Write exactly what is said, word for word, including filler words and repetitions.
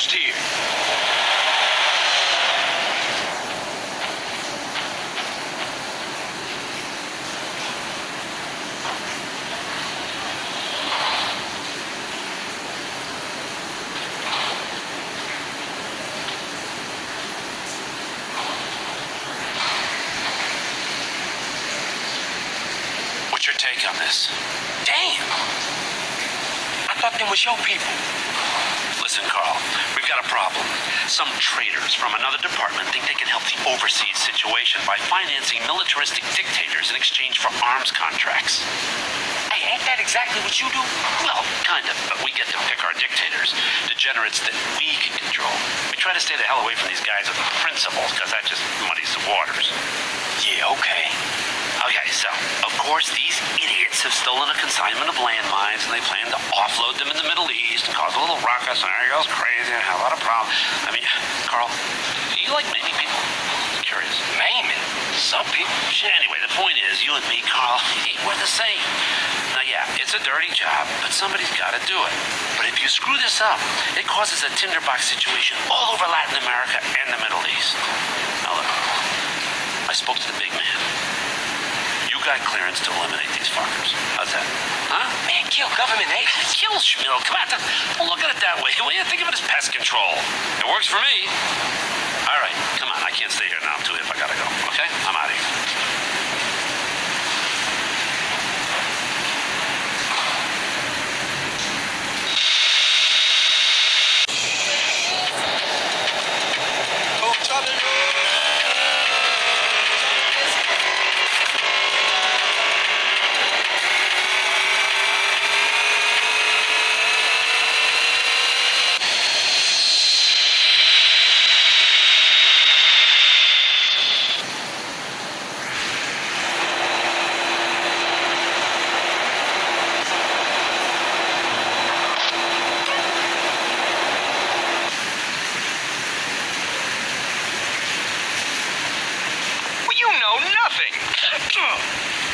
Schmidl's team. What's your take on this? Damn! I thought they were your people. Listen, Carl, we've got a problem. Some traitors from another department think they can help the overseas situation by financing militaristic dictators in exchange for arms contracts. Hey, ain't that exactly what you do? Well, kind of, but we get to pick our dictators, degenerates that we can control. We try to stay the hell away from these guys on the principles, because that just muddies the waters. Yeah, okay. Okay, so, of course, these idiots have stolen a consignment of landmines, and they plan to offload them in the Middle East and cause a little ruckus, and everything goes crazy, and have a lot of problems. I mean, Carl, do you like maiming people? I'm curious. Maiming? Some people? Anyway, the point is, you and me, Carl, hey, we're the same. Now, yeah, it's a dirty job, but somebody's got to do it. But if you screw this up, it causes a tinderbox situation all over Latin America and the Middle East. Now, look, I spoke to the big man. You got clearance to eliminate these fuckers. How's that? Huh? Man, kill government agents. Kill Schmidl. Come on. Don't look at it that way. Well, yeah, think of it as pest control. It works for me. All right, come on. I can't stay here now. I'm too hip. I gotta go. Okay? I'm out of here. Nothing.